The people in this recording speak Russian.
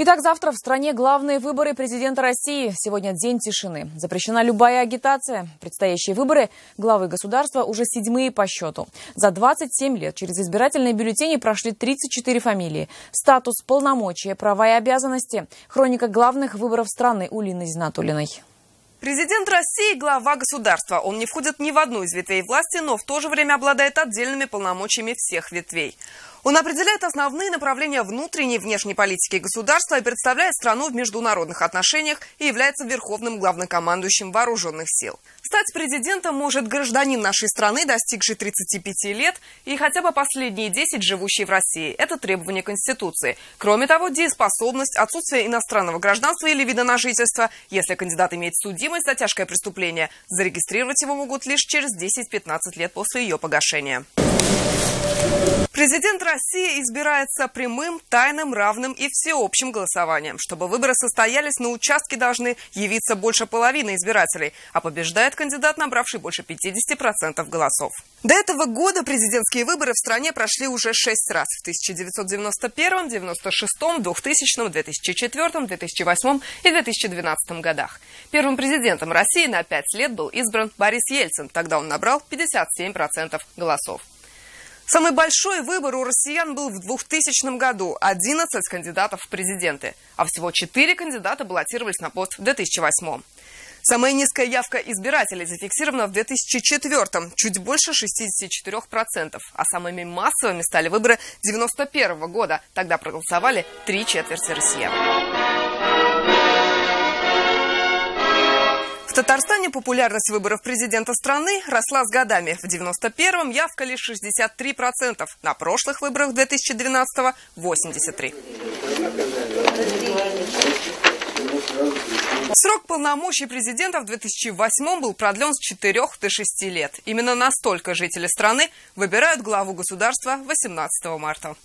Итак, завтра в стране главные выборы президента России. Сегодня день тишины. Запрещена любая агитация. Предстоящие выборы главы государства уже седьмые по счету. За 27 лет через избирательные бюллетени прошли 34 фамилии. Статус, полномочия, права и обязанности. Хроника главных выборов страны у Лины Зинатуллиной. Президент России – глава государства. Он не входит ни в одну из ветвей власти, но в то же время обладает отдельными полномочиями всех ветвей. Он определяет основные направления внутренней и внешней политики государства и представляет страну в международных отношениях и является верховным главнокомандующим вооруженных сил. Стать президентом может гражданин нашей страны, достигший 35 лет и хотя бы последние 10 живущий в России. Это требование Конституции. Кроме того, дееспособность, отсутствие иностранного гражданства или вида на жительство. Если кандидат имеет судимость за тяжкое преступление, зарегистрировать его могут лишь через 10-15 лет после ее погашения. Президент России избирается прямым, тайным, равным и всеобщим голосованием. Чтобы выборы состоялись, на участке должны явиться больше половины избирателей, а побеждает кандидат, набравший больше 50% голосов. До этого года президентские выборы в стране прошли уже 6 раз. В 1991, 1996, 2000, 2004, 2008 и 2012 годах. Первым президентом России на 5 лет был избран Борис Ельцин. Тогда он набрал 57% голосов. Самый большой выбор у россиян был в 2000 году – 11 кандидатов в президенты, а всего 4 кандидата баллотировались на пост в 2008. Самая низкая явка избирателей зафиксирована в 2004-м – чуть больше 64%, а самыми массовыми стали выборы 1991 года, тогда проголосовали 3/4 россиян. В Татарстане популярность выборов президента страны росла с годами. В 1991-м явка лишь 63%, на прошлых выборах 2012-го – 83%. Срок полномочий президента в 2008-м был продлен с 4 до 6 лет. Именно настолько жители страны выбирают главу государства 18 марта.